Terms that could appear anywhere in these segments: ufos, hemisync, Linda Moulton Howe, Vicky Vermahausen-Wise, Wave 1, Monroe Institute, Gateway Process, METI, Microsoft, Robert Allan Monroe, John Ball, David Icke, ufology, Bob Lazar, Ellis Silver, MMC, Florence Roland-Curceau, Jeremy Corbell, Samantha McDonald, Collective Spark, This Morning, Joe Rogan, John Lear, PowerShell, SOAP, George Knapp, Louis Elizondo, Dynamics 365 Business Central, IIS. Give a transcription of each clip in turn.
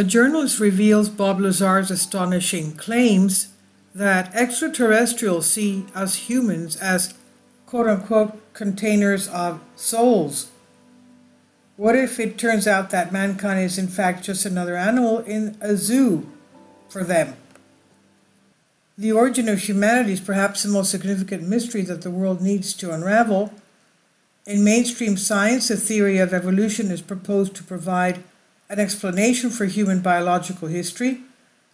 a journalist reveals Bob Lazar's astonishing claims that extraterrestrials see us humans as quote-unquote containers of souls. What if it turns out that mankind is in fact just another animal in a zoo for them? The origin of humanity is perhaps the most significant mystery that the world needs to unravel. In mainstream science, the theory of evolution is proposed to provide an explanation for human biological history.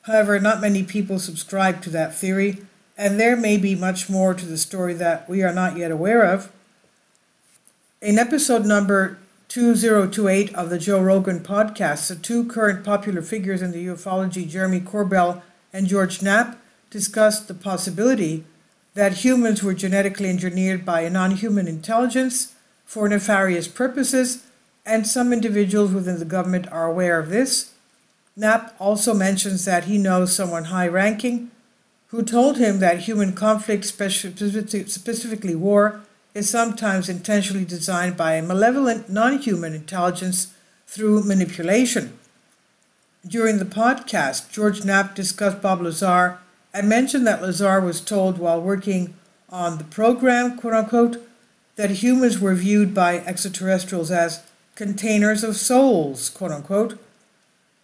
However, not many people subscribe to that theory, and there may be much more to the story that we are not yet aware of. In episode number 2028 of the Joe Rogan podcast, the two current popular figures in the ufology, Jeremy Corbell and George Knapp, discussed the possibility that humans were genetically engineered by a non-human intelligence for nefarious purposes, and some individuals within the government are aware of this. Knapp also mentions that he knows someone high-ranking who told him that human conflict, specifically war, is sometimes intentionally designed by a malevolent non-human intelligence through manipulation. During the podcast, George Knapp discussed Bob Lazar and mentioned that Lazar was told while working on the program, quote-unquote, that humans were viewed by extraterrestrials as containers of souls, quote-unquote.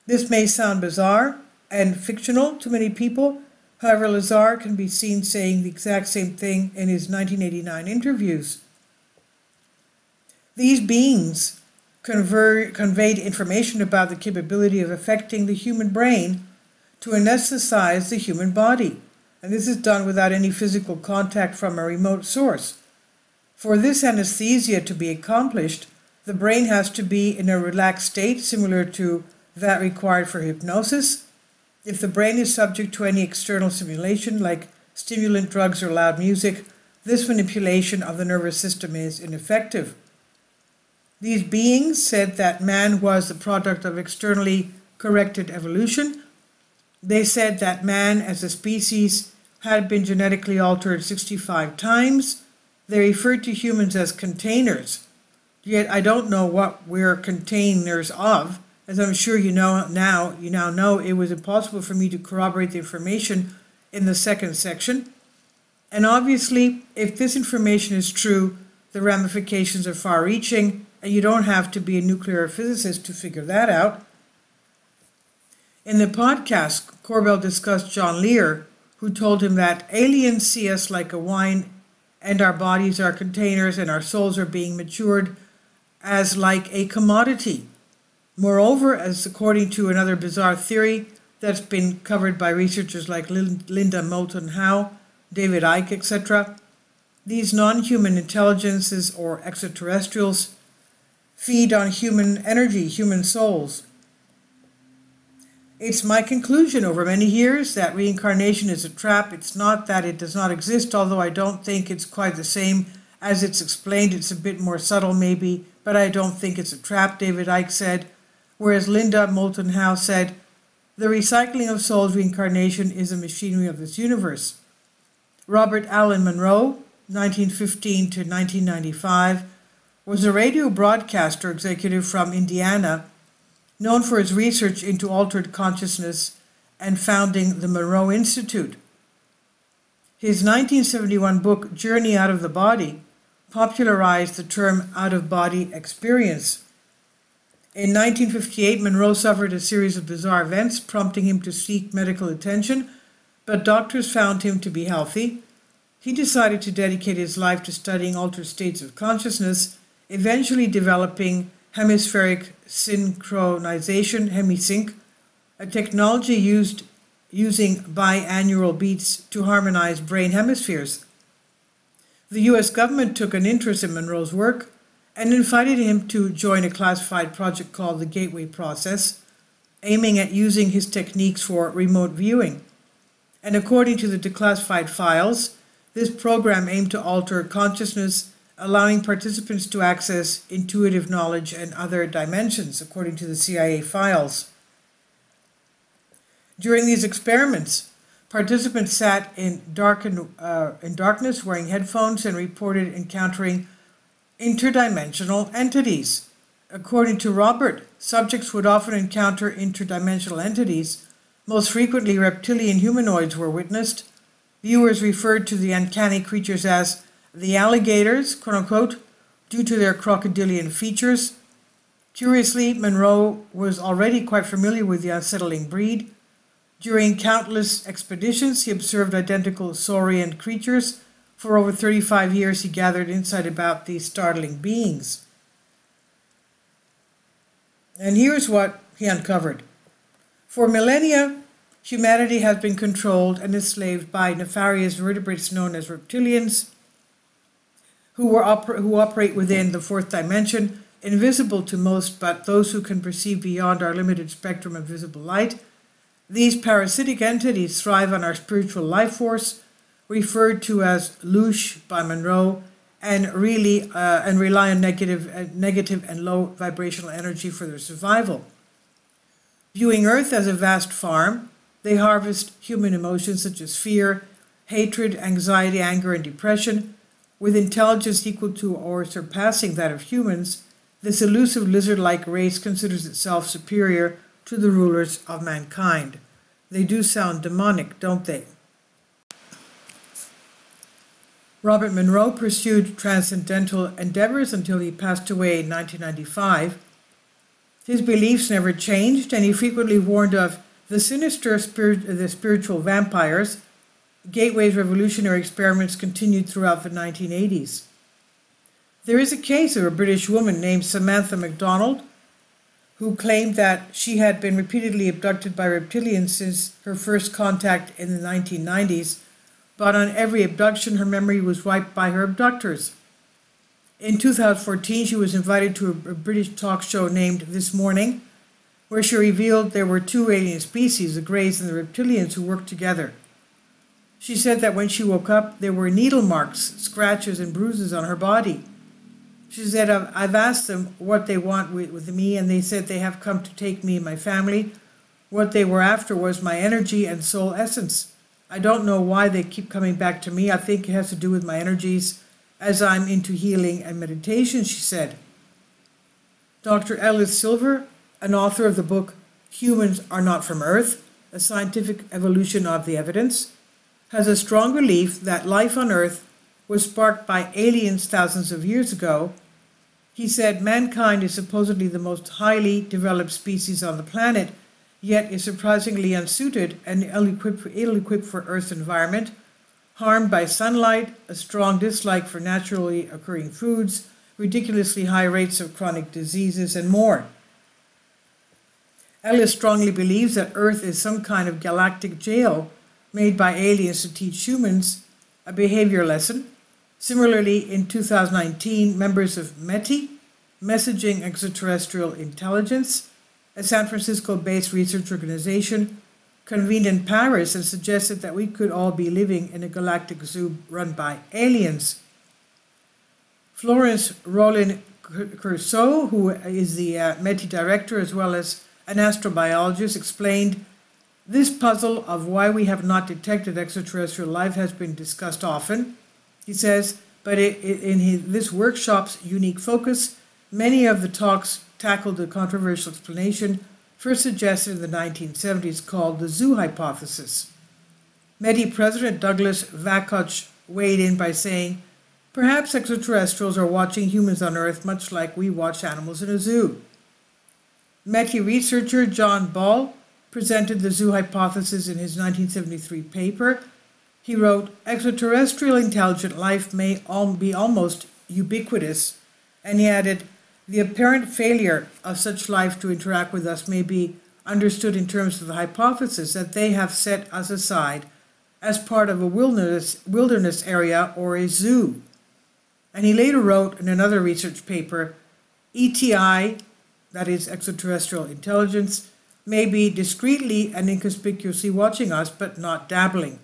This may sound bizarre and fictional to many people. However, Lazar can be seen saying the exact same thing in his 1989 interviews. These beings conveyed information about the capability of affecting the human brain to anesthetize the human body, and this is done without any physical contact from a remote source. For this anesthesia to be accomplished, the brain has to be in a relaxed state similar to that required for hypnosis. If the brain is subject to any external stimulation like stimulant drugs or loud music, this manipulation of the nervous system is ineffective. These beings said that man was the product of externally corrected evolution. They said that man as a species had been genetically altered 65 times. They referred to humans as containers. Yet I don't know what we're containers of. As I'm sure you know now, it was impossible for me to corroborate the information in the second section. And obviously, if this information is true, the ramifications are far-reaching, and you don't have to be a nuclear physicist to figure that out. In the podcast, Corbell discussed John Lear, who told him that aliens see us like a wine, and our bodies are containers, and our souls are being matured as like a commodity. Moreover, as according to another bizarre theory that's been covered by researchers like Linda Moulton Howe, David Icke, etc., these non-human intelligences or extraterrestrials feed on human energy, human souls. It's my conclusion over many years that reincarnation is a trap. It's not that it does not exist, although I don't think it's quite the same as it's explained. It's a bit more subtle maybe, but I don't think it's a trap, David Icke said. Whereas Linda Moulton Howe said, the recycling of souls reincarnation is a machinery of this universe. Robert Allan Monroe, 1915 to 1995, was a radio broadcaster executive from Indiana, known for his research into altered consciousness and founding the Monroe Institute. His 1971 book, Journey Out of the Body, popularized the term out-of-body experience. In 1958, Monroe suffered a series of bizarre events, prompting him to seek medical attention, but doctors found him to be healthy. He decided to dedicate his life to studying altered states of consciousness, eventually developing hemispheric synchronization, hemisync, a technology using biannual beats to harmonize brain hemispheres. The U.S. government took an interest in Monroe's work and invited him to join a classified project called the Gateway Process, aiming at using his techniques for remote viewing. And according to the declassified files, this program aimed to alter consciousness, allowing participants to access intuitive knowledge and other dimensions, according to the CIA files. During these experiments, participants sat in darkness wearing headphones and reported encountering interdimensional entities, According to Robert, subjects would often encounter interdimensional entities. Most frequently, reptilian humanoids were witnessed. Viewers referred to the uncanny creatures as the alligators, quote-unquote, due to their crocodilian features. Curiously, Monroe was already quite familiar with the unsettling breed. During countless expeditions, he observed identical saurian creatures. For over 35 years, he gathered insight about these startling beings. And here's what he uncovered. For millennia, humanity has been controlled and enslaved by nefarious vertebrates known as reptilians, who operate within the fourth dimension, invisible to most, but those who can perceive beyond our limited spectrum of visible light. These parasitic entities thrive on our spiritual life force, referred to as louche by Monroe, and rely on negative and low vibrational energy for their survival. Viewing Earth as a vast farm, they harvest human emotions such as fear, hatred, anxiety, anger, and depression, with intelligence equal to or surpassing that of humans. This elusive lizard-like race considers itself superior to the rulers of mankind. They do sound demonic, don't they? Robert Monroe pursued transcendental endeavors until he passed away in 1995. His beliefs never changed, and he frequently warned of the sinister spiritual vampires. Gateway's revolutionary experiments continued throughout the 1980s. There is a case of a British woman named Samantha McDonald who claimed that she had been repeatedly abducted by reptilians since her first contact in the 1990s, but on every abduction her memory was wiped by her abductors. In 2014, she was invited to a British talk show named This Morning, where she revealed there were two alien species, the Greys and the reptilians, who worked together. She said that when she woke up, there were needle marks, scratches, and bruises on her body. She said, I've asked them what they want with me, and they said they have come to take me and my family. What they were after was my energy and soul essence. I don't know why they keep coming back to me. I think it has to do with my energies, as I'm into healing and meditation, she said. Dr. Ellis Silver, an author of the book Humans Are Not From Earth, A Scientific Evolution of the Evidence, has a strong belief that life on Earth was sparked by aliens thousands of years ago. He said mankind is supposedly the most highly developed species on the planet, yet is surprisingly unsuited and ill-equipped for Earth's environment, harmed by sunlight, a strong dislike for naturally occurring foods, ridiculously high rates of chronic diseases, and more. Ellis strongly believes that Earth is some kind of galactic jail made by aliens to teach humans a behavior lesson. Similarly, in 2019, members of METI, Messaging Extraterrestrial Intelligence, a San Francisco-based research organization, convened in Paris and suggested that we could all be living in a galactic zoo run by aliens. Florence Roland-Curceau, who is the METI director as well as an astrobiologist, explained, "This puzzle of why we have not detected extraterrestrial life has been discussed often," he says, but in this workshop's unique focus, many of the talks tackled the controversial explanation first suggested in the 1970s called the zoo hypothesis. METI President Douglas Vakotsch weighed in by saying, "Perhaps extraterrestrials are watching humans on Earth much like we watch animals in a zoo." METI researcher John Ball presented the zoo hypothesis in his 1973 paper. He wrote, "Extraterrestrial intelligent life may be almost ubiquitous," and he added, "The apparent failure of such life to interact with us may be understood in terms of the hypothesis that they have set us aside as part of a wilderness area or a zoo." And he later wrote in another research paper, "ETI, that is extraterrestrial intelligence, may be discreetly and inconspicuously watching us, but not dabbling."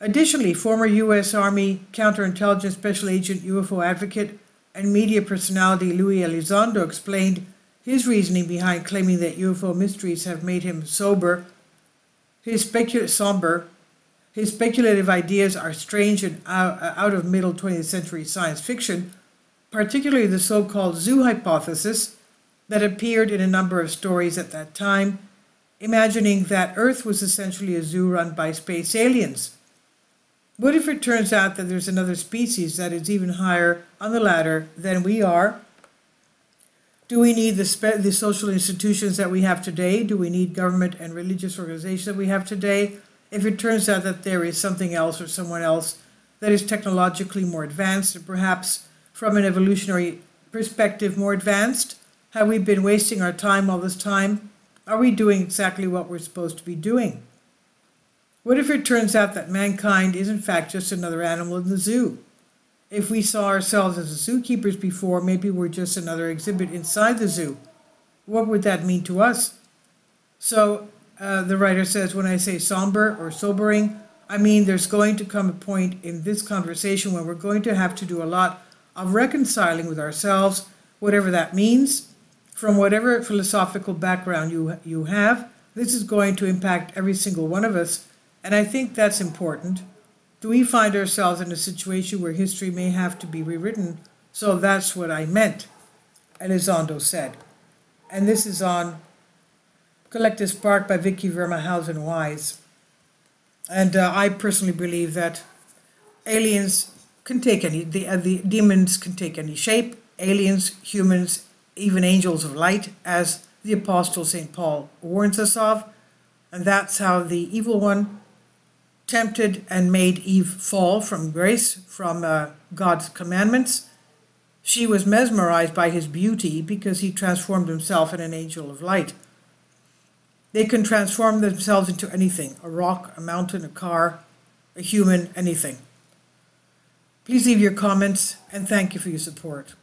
Additionally, former U.S. Army counterintelligence special agent, UFO advocate, and media personality Louis Elizondo explained his reasoning behind claiming that UFO mysteries have made him somber. His speculative ideas are strange and out of middle 20th century science fiction, particularly the so-called zoo hypothesis that appeared in a number of stories at that time, imagining that Earth was essentially a zoo run by space aliens. What if it turns out that there's another species that is even higher on the ladder than we are? Do we need the social institutions that we have today? Do we need government and religious organizations that we have today? If it turns out that there is something else or someone else that is technologically more advanced, or perhaps from an evolutionary perspective more advanced, have we been wasting our time all this time? Are we doing exactly what we're supposed to be doing? What if it turns out that mankind is in fact just another animal in the zoo? If we saw ourselves as zookeepers before, maybe we're just another exhibit inside the zoo. What would that mean to us? So the writer says, when I say somber or sobering, I mean there's going to come a point in this conversation when we're going to have to do a lot of reconciling with ourselves, whatever that means, from whatever philosophical background you have. This is going to impact every single one of us, and I think that's important. Do we find ourselves in a situation where history may have to be rewritten? So that's what I meant, Elizondo said. And this is on Collective Spark by Vicky Vermahausen-Wise. And I personally believe that aliens can take any, the demons can take any shape, aliens, humans, even angels of light, as the Apostle St. Paul warns us of. And that's how the evil one tempted and made Eve fall from grace, from God's commandments. She was mesmerized by his beauty because he transformed himself in an angel of light. They can transform themselves into anything, a rock, a mountain, a car, a human, anything. Please leave your comments, and thank you for your support.